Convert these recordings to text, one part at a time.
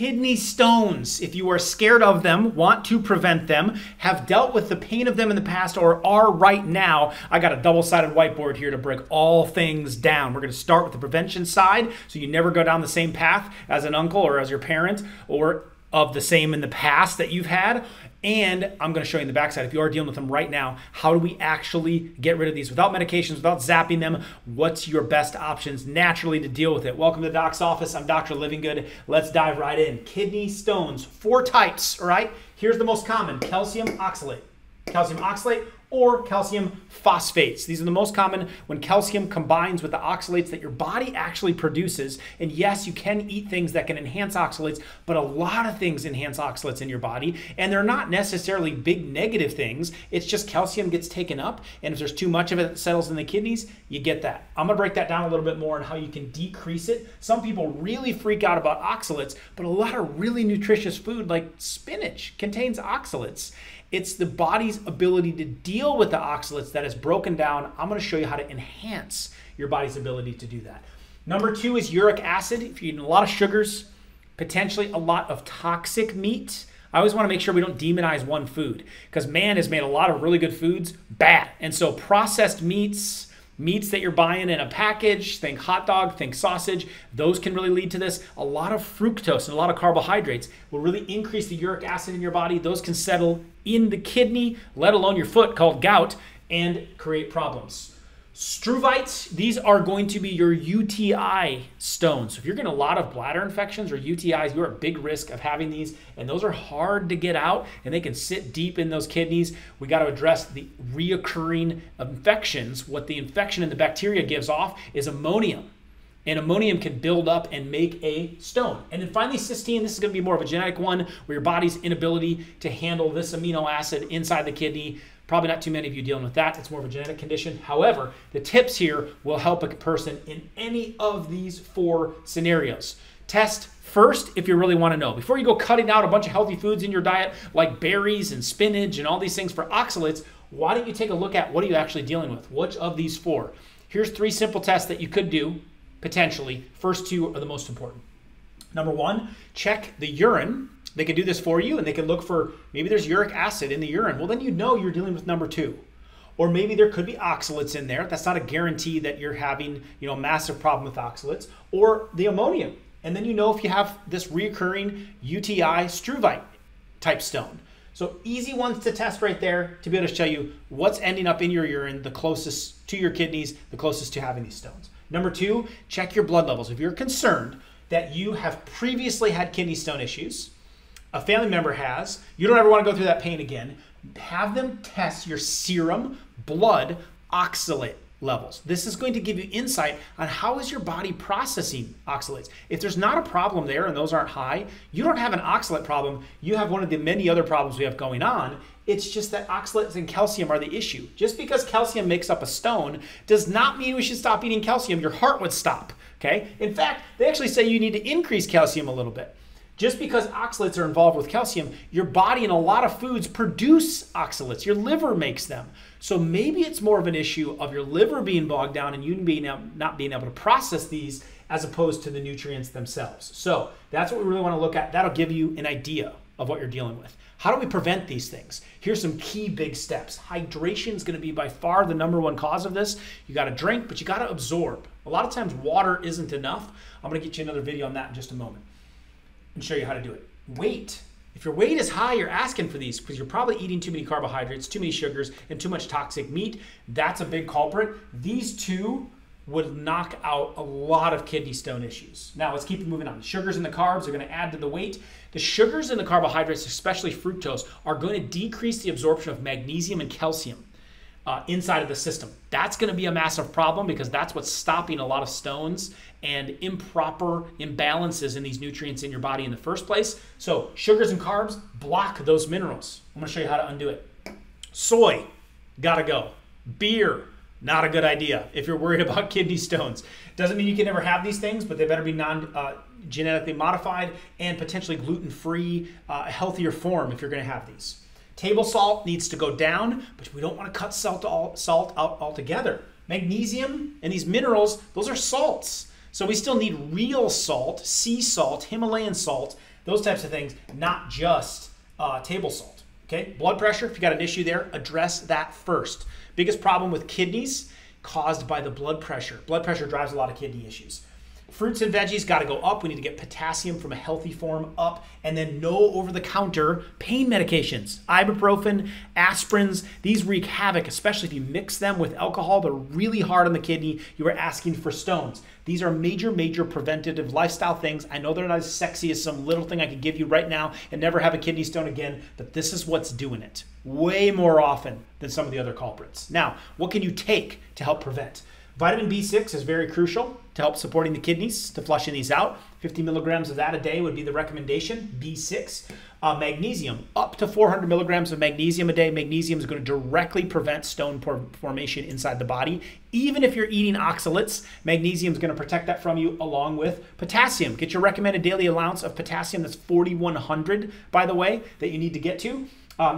Kidney stones, if you are scared of them, want to prevent them, have dealt with the pain of them in the past, or are right now, I got a double-sided whiteboard here to break all things down. We're going to start with the prevention side, so you never go down the same path as an uncle or as your parent or of the same in the past that you've had. And I'm going to show you in the backside, if you are dealing with them right now, how do we actually get rid of these without medications, without zapping them? What's your best options naturally to deal with it? Welcome to Doc's office. I'm Dr. Livingood. Let's dive right in. Kidney stones, 4 types, all right? Here's the most common, calcium oxalate or calcium phosphates. These are the most common when calcium combines with the oxalates that your body actually produces. And yes, you can eat things that can enhance oxalates, but a lot of things enhance oxalates in your body. And they're not necessarily big negative things. It's just calcium gets taken up. And if there's too much of it that settles in the kidneys, you get that. I'm gonna break that down a little bit more on how you can decrease it. Some people really freak out about oxalates, but a lot of really nutritious food like spinach contains oxalates. It's the body's ability to deal with the oxalates that is broken down. I'm going to show you how to enhance your body's ability to do that. Number 2 is uric acid. If you're eating a lot of sugars, potentially a lot of toxic meat. I always want to make sure we don't demonize one food because man has made a lot of really good foods bad. And so processed meats, meats that you're buying in a package, think hot dog, think sausage, those can really lead to this. A lot of fructose and a lot of carbohydrates will really increase the uric acid in your body. Those can settle in the kidney, let alone your foot, called gout, and create problems. Struvites, these are going to be your UTI stones. So if you're getting a lot of bladder infections or UTIs, you're at big risk of having these, and those are hard to get out, and they can sit deep in those kidneys. We got to address the reoccurring infections. What the infection and the bacteria gives off is ammonium, and ammonium can build up and make a stone. And then finally, cysteine. This is going to be more of a genetic one where your body's inability to handle this amino acid inside the kidney. Probably not too many of you dealing with that. It's more of a genetic condition. However, the tips here will help a person in any of these 4 scenarios. Test first if you really want to know. Before you go cutting out a bunch of healthy foods in your diet like berries and spinach and all these things for oxalates, why don't you take a look at what are you actually dealing with? Which of these 4? Here's 3 simple tests that you could do, potentially. First 2 are the most important. Number 1, check the urine. They can do this for you, and they can look for maybe there's uric acid in the urine. Well, then you know you're dealing with number 2. Or maybe there could be oxalates in there. That's not a guarantee that you're having, you know, a massive problem with oxalates. Or the ammonium. And then you know if you have this reoccurring UTI struvite type stone. So easy ones to test right there to be able to show you what's ending up in your urine, the closest to your kidneys, the closest to having these stones. Number 2, check your blood levels. If you're concerned that you have previously had kidney stone issues, a family member has, you don't ever want to go through that pain again, have them test your serum blood oxalate levels. This is going to give you insight on how is your body processing oxalates. If there's not a problem there and those aren't high, you don't have an oxalate problem. You have one of the many other problems we have going on. It's just that oxalates and calcium are the issue. Just because calcium makes up a stone does not mean we should stop eating calcium. Your heart would stop, okay? In fact, they actually say you need to increase calcium a little bit. Just because oxalates are involved with calcium, your body and a lot of foods produce oxalates. Your liver makes them. So maybe it's more of an issue of your liver being bogged down and you not being able to process these as opposed to the nutrients themselves. So that's what we really want to look at. That'll give you an idea of what you're dealing with. How do we prevent these things? Here's some key big steps. Hydration is going to be by far the number 1 cause of this. You got to drink, but you got to absorb. A lot of times water isn't enough. I'm going to get you another video on that in just a moment and show you how to do it. Weight. If your weight is high, you're asking for these because you're probably eating too many carbohydrates, too many sugars, and too much toxic meat. That's a big culprit. These 2 would knock out a lot of kidney stone issues. Now let's keep moving on. The sugars and the carbs are going to add to the weight. The sugars and the carbohydrates, especially fructose, are going to decrease the absorption of magnesium and calcium inside of the system. That's going to be a massive problem because that's what's stopping a lot of stones and improper imbalances in these nutrients in your body in the first place. So sugars and carbs block those minerals. I'm going to show you how to undo it. Soy, gotta go. Beer, not a good idea if you're worried about kidney stones. Doesn't mean you can never have these things, but they better be non-genetically modified and potentially gluten-free, healthier form if you're going to have these. Table salt needs to go down, but we don't want to cut salt out altogether. Magnesium and these minerals, those are salts. So we still need real salt, sea salt, Himalayan salt. those types of things, not just table salt. Okay, blood pressure, if you got an issue there, address that first. Biggest problem with kidneys caused by the blood pressure. Blood pressure drives a lot of kidney issues. Fruits and veggies got to go up. We need to get potassium from a healthy form up, and then no over-the-counter pain medications. Ibuprofen, aspirins, these wreak havoc, especially if you mix them with alcohol. They're really hard on the kidney. You are asking for stones. These are major, major preventative lifestyle things. I know they're not as sexy as some little thing I could give you right now and never have a kidney stone again, but this is what's doing it way more often than some of the other culprits. Now, what can you take to help prevent? Vitamin B6 is very crucial to help supporting the kidneys, to flushing these out. 50 milligrams of that a day would be the recommendation, B6. Magnesium, up to 400 milligrams of magnesium a day. Magnesium is going to directly prevent stone formation inside the body. Even if you're eating oxalates, magnesium is going to protect that from you, along with potassium. Get your recommended daily allowance of potassium. That's 4,100, by the way, that you need to get to.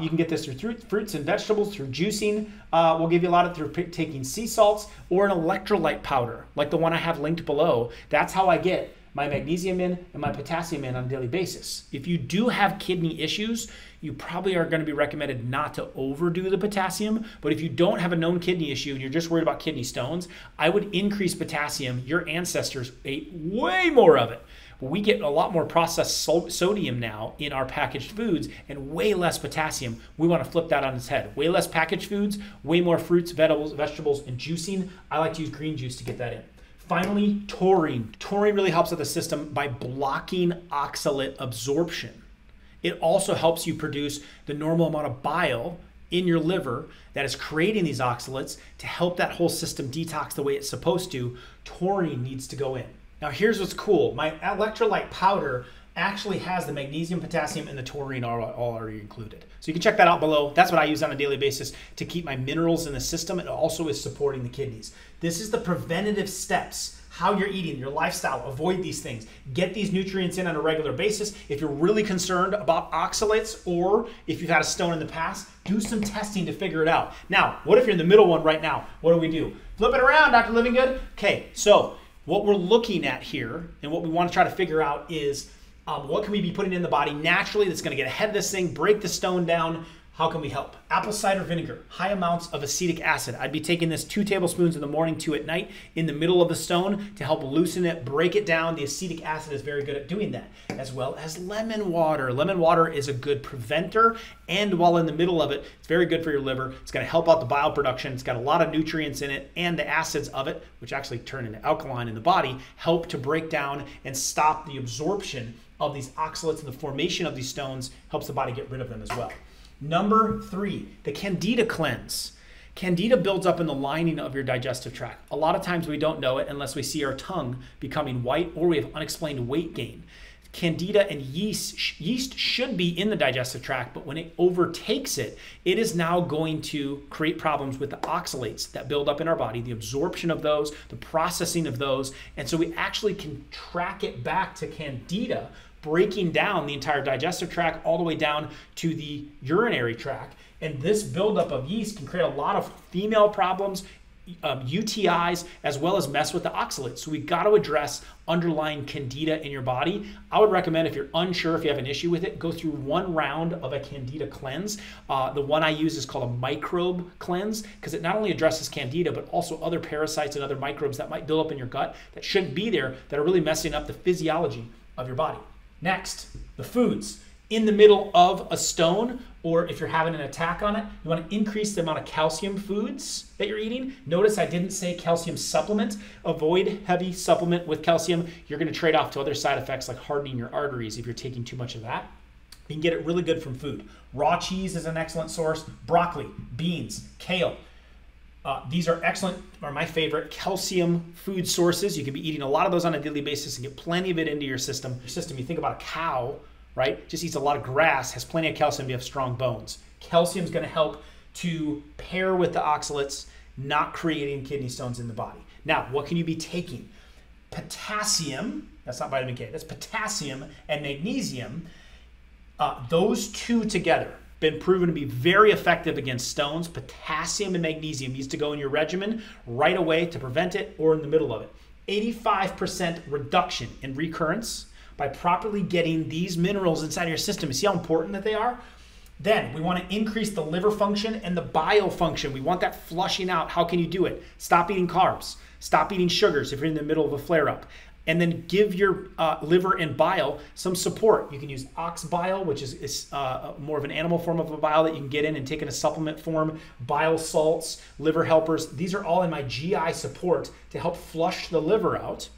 You can get this through fruits and vegetables, through juicing. We'll give you a lot of through taking sea salts or an electrolyte powder, like the one I have linked below. That's how I get my magnesium in and my potassium in on a daily basis. If you do have kidney issues, you probably are going to be recommended not to overdo the potassium. But if you don't have a known kidney issue and you're just worried about kidney stones, I would increase potassium. Your ancestors ate way more of it. We get a lot more processed sodium now in our packaged foods and way less potassium. We want to flip that on its head. Way less packaged foods, way more fruits, vegetables, and juicing. I like to use green juice to get that in. Finally, taurine. Taurine really helps with the system by blocking oxalate absorption. It also helps you produce the normal amount of bile in your liver that is creating these oxalates to help that whole system detox the way it's supposed to. Taurine needs to go in. Now here's what's cool. My electrolyte powder actually has the magnesium, potassium, and the taurine all already included. So you can check that out below. That's what I use on a daily basis to keep my minerals in the system. It also is supporting the kidneys. This is the preventative steps, how you're eating, your lifestyle, avoid these things. Get these nutrients in on a regular basis. If you're really concerned about oxalates or if you've had a stone in the past, do some testing to figure it out. Now, what if you're in the middle one right now? What do? Flip it around, Dr. Livingood. Okay, so what we're looking at here and what we want to try to figure out is what can we be putting in the body naturally that's going to get ahead of this thing, break the stone down? How can we help? Apple cider vinegar, high amounts of acetic acid. I'd be taking this 2 tablespoons in the morning, 2 at night, in the middle of the stone to help loosen it, break it down. The acetic acid is very good at doing that, as well as lemon water. Lemon water is a good preventer, and while in the middle of it, it's very good for your liver. It's going to help out the bile production. It's got a lot of nutrients in it, and the acids of it, which actually turn into alkaline in the body, help to break down and stop the absorption of these oxalates, and the formation of these stones helps the body get rid of them as well. Number 3, the Candida cleanse. Candida builds up in the lining of your digestive tract. A lot of times we don't know it unless we see our tongue becoming white or we have unexplained weight gain. Candida and yeast should be in the digestive tract, but when it overtakes it, it is now going to create problems with the oxalates that build up in our body, the absorption of those, the processing of those. And so we actually can track it back to Candida, breaking down the entire digestive tract all the way down to the urinary tract. And this buildup of yeast can create a lot of female problems, UTIs, as well as mess with the oxalates. So we've got to address underlying candida in your body. I would recommend, if you're unsure, if you have an issue with it, go through 1 round of a candida cleanse. The one I use is called a microbe cleanse because it not only addresses candida, but also other parasites and other microbes that might build up in your gut that shouldn't be there, that are really messing up the physiology of your body. Next, the foods. In the middle of a stone, or if you're having an attack on it, you want to increase the amount of calcium foods that you're eating. Notice I didn't say calcium supplement. Avoid heavy supplement with calcium. You're going to trade off to other side effects like hardening your arteries if you're taking too much of that. You can get it really good from food. Raw cheese is an excellent source. Broccoli, beans, kale. These are excellent, or my favorite, calcium food sources. You can be eating a lot of those on a daily basis and get plenty of it into your system. You think about a cow, right? Just eats a lot of grass, has plenty of calcium to have strong bones. Calcium is going to help to pair with the oxalates, not creating kidney stones in the body. Now, what can you be taking? Potassium, that's not vitamin K, that's potassium and magnesium. Those two together, been proven to be very effective against stones. Potassium and magnesium needs to go in your regimen right away to prevent it or in the middle of it. 85% reduction in recurrence by properly getting these minerals inside of your system. You see how important that they are? Then we want to increase the liver function and the bile function. We want that flushing out. How can you do it? Stop eating carbs. Stop eating sugars if you're in the middle of a flare-up. And then give your liver and bile some support. You can use ox bile, which is more of an animal form of a bile that you can get in and take in a supplement form, bile salts, liver helpers. These are all in my GI support to help flush the liver out.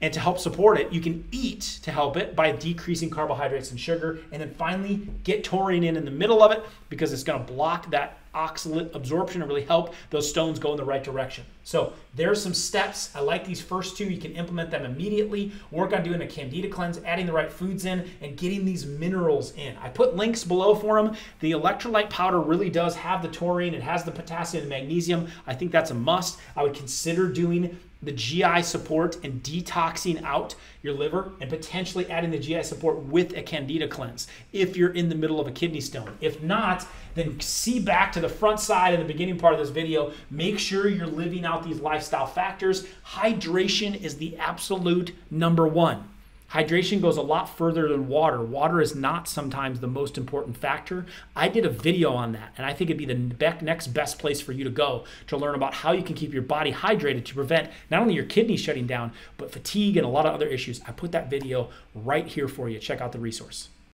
And to help support it, you can eat to help it by decreasing carbohydrates and sugar. And then finally, get taurine in the middle of it because it's going to block that oxalate absorption and really help those stones go in the right direction. So there's some steps. I like these first two. You can implement them immediately. Work on doing a candida cleanse, adding the right foods in, and getting these minerals in. I put links below for them. The electrolyte powder really does have the taurine. It has the potassium and magnesium. I think that's a must. I would consider doing the GI support and detoxing out your liver and potentially adding the GI support with a candida cleanse if you're in the middle of a kidney stone. If not, then see back to the front side in the beginning part of this video. Make sure you're living out these lifestyle factors. Hydration is the absolute number one. Hydration goes a lot further than water. Water is not sometimes the most important factor. I did a video on that, and I think it'd be the next best place for you to go to learn about how you can keep your body hydrated to prevent not only your kidneys shutting down, but fatigue and a lot of other issues. I put that video right here for you. Check out the resource.